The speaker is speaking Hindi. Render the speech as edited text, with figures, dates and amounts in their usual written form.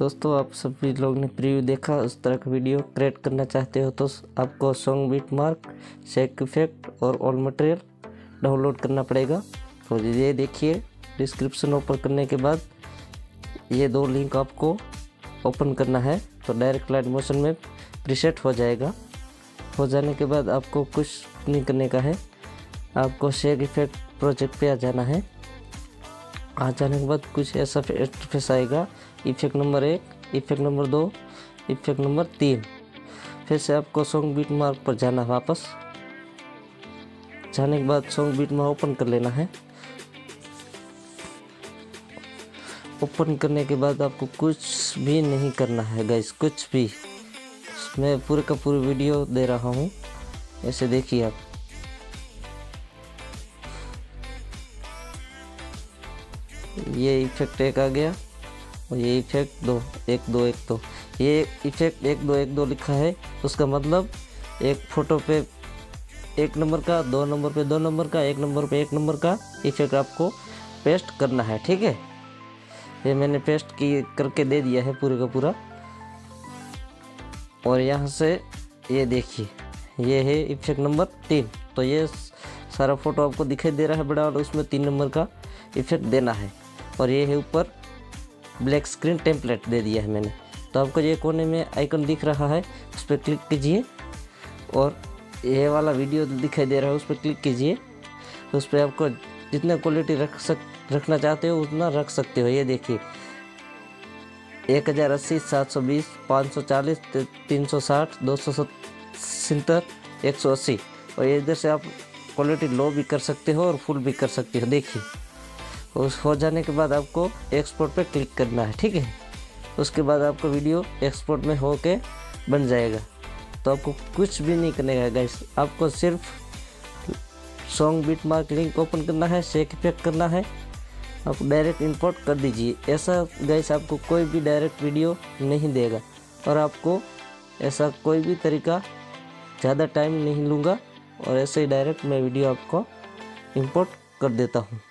दोस्तों आप सभी लोग ने प्रीव्यू देखा। उस तरह का वीडियो क्रिएट करना चाहते हो तो आपको song beat mark, shake effect और ऑल मटेरियल डाउनलोड करना पड़ेगा। तो ये देखिए डिस्क्रिप्शन ओपन करने के बाद ये दो लिंक आपको ओपन करना है तो डायरेक्ट लाइट मोशन में प्रीसेट हो जाएगा। हो जाने के बाद आपको कुछ नहीं करने का है, आपको शेक इफेक्ट प्रोजेक्ट पे आ जाना है। आ जाने के बाद कुछ ऐसा इंटरफेस आएगा, effect number 1, effect number 2, effect number 3। फिर से आपको सॉन्ग बीट मार्क पर जाना है। वापस जाने के बाद सॉन्ग बीट मार्क ओपन कर लेना है। ओपन करने के बाद आपको कुछ भी नहीं करना है गाइस, कुछ भी। मैं पूरे का पूरी वीडियो दे रहा हूँ, ऐसे देखिए आप। ये इफेक्ट 1 आ गया और ये इफेक्ट 2, 1 2 1 2। ये इफेक्ट 1 2 1 2 लिखा है, उसका मतलब एक फोटो पे 1 नंबर का, 2 नंबर पे 2 नंबर का, 1 नंबर पे 1 नंबर का इफेक्ट आपको पेस्ट करना है। ठीक है, ये मैंने पेस्ट की करके दे दिया है पूरे का पूरा। और यहाँ से ये देखिए, ये है इफेक्ट नंबर 3। तो ये सारा फोटो आपको दिखाई दे रहा है बड़ा, और उसमें 3 नंबर का इफेक्ट देना है। और ये है ऊपर ब्लैक स्क्रीन टेम्पलेट दे दिया है मैंने। तो आपको ये कोने में आइकन दिख रहा है, उस पर क्लिक कीजिए। और ये वाला वीडियो दिखाई दे रहा है, उस पर क्लिक कीजिए। उस पर आपको जितना क्वालिटी रखना चाहते हो उतना रख सकते हो। ये देखिए 1080, 720, 540, 360, 270, 180। और इधर से आप क्वालिटी लो भी कर सकते हो और फुल भी कर सकते हो। देखिए उस हो जाने के बाद आपको एक्सपोर्ट पे क्लिक करना है। ठीक है, उसके बाद आपका वीडियो एक्सपोर्ट में होके बन जाएगा। तो आपको कुछ भी नहीं करने का है गाइस, आपको सिर्फ song beat mark link open करना है, शेक इफेक्ट करना है, आप डायरेक्ट इंपोर्ट कर दीजिए। ऐसा गाइस आपको कोई भी डायरेक्ट वीडियो नहीं देगा, और आपको ऐसा कोई भी तरीका ज़्यादा टाइम नहीं लूँगा। और ऐसे ही डायरेक्ट मैं वीडियो आपको इंपोर्ट कर देता हूँ।